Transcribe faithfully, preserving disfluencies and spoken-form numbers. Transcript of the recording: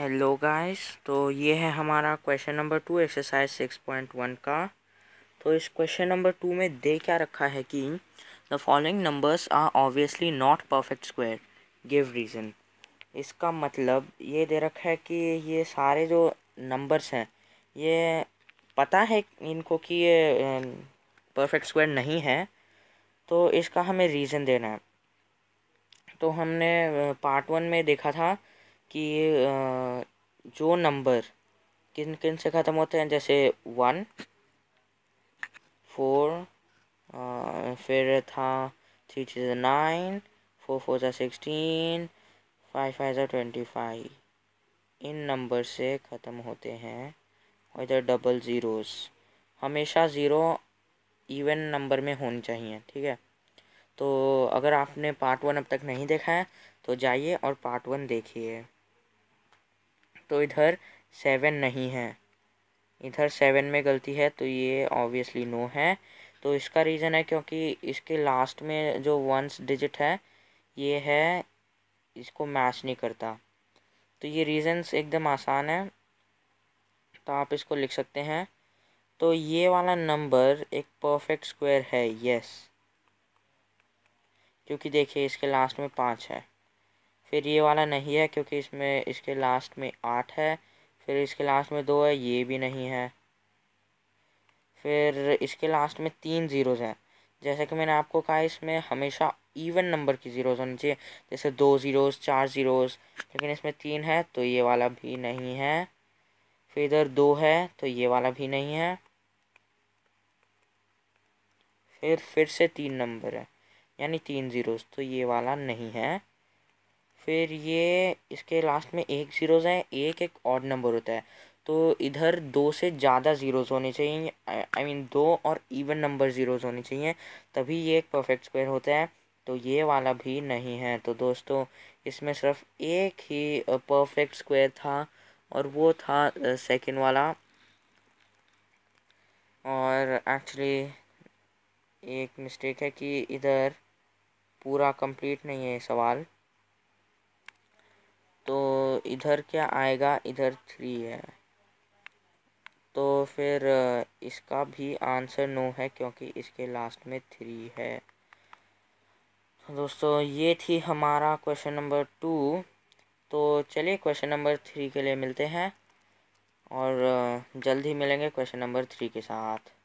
Hello guys, तो ये है हमारा question number two exercise six point one का। तो इस क्वेश्चन नंबर टू में दे क्या रखा है कि the following numbers are obviously not perfect square, give reason. इसका मतलब ये दे रखा है कि ये सारे जो नंबर्स हैं ये पता है इनको कि ये परफेक्ट स्क्वायर नहीं है, तो इसका हमें रीज़न देना है। तो हमने पार्ट वन में देखा था कि जो नंबर किन किन से ख़त्म होते हैं, जैसे वन, फोर, फिर था three three nine, four four सा सिक्सटीन, फाइव फाइव सा ट्वेंटी फाइव, इन नंबर से ख़त्म होते हैं। और इधर डबल ज़ीरोस, हमेशा ज़ीरो इवन नंबर में होनी चाहिए, ठीक है। तो अगर आपने पार्ट वन अब तक नहीं देखा है तो जाइए और पार्ट वन देखिए। तो इधर सेवन नहीं है, इधर सेवन में गलती है, तो ये ऑब्वियसली नो है। तो इसका रीज़न है क्योंकि इसके लास्ट में जो वंस डिजिट है ये है, इसको मैच नहीं करता। तो ये रीज़न्स एकदम आसान है, तो आप इसको लिख सकते हैं। तो ये वाला नंबर एक परफेक्ट स्क्वायर है, यस, क्योंकि देखिए इसके लास्ट में पाँच है। फिर ये वाला नहीं है क्योंकि इसमें इसके लास्ट में आठ है, फिर इसके लास्ट में दो है, ये भी नहीं है, फिर इसके लास्ट में तीन ज़ीरोज़ हैं। जैसे कि मैंने आपको कहा, इसमें हमेशा इवन नंबर की ज़ीरोज़ होनी चाहिए, जैसे दो ज़ीरोज़, चार ज़ीरोज़, लेकिन इसमें तीन है तो ये वाला भी नहीं है। फिर इधर दो है तो ये वाला भी नहीं है, फिर फिर से तीन नंबर है यानी तीन ज़ीरोज़, तो ये वाला नहीं है। फिर ये इसके लास्ट में एक ज़ीरोज़ है, एक एक ऑड नंबर होता है, तो इधर दो से ज़्यादा ज़ीरोज़ होने चाहिए, आई मीन दो और इवन नंबर ज़ीरोज़ होने चाहिए, तभी ये एक परफेक्ट स्क्वायर होता है। तो ये वाला भी नहीं है। तो दोस्तों, इसमें सिर्फ एक ही परफेक्ट स्क्वायर था और वो था सेकंड वाला, और एक्चुअली एक मिस्टेक है कि इधर पूरा कंप्लीट नहीं है सवाल। तो इधर क्या आएगा, इधर थ्री है, तो फिर इसका भी आंसर नो है क्योंकि इसके लास्ट में थ्री है। तो दोस्तों, ये थी हमारा क्वेश्चन नंबर टू। तो चलिए क्वेश्चन नंबर थ्री के लिए मिलते हैं और जल्द ही मिलेंगे क्वेश्चन नंबर थ्री के साथ।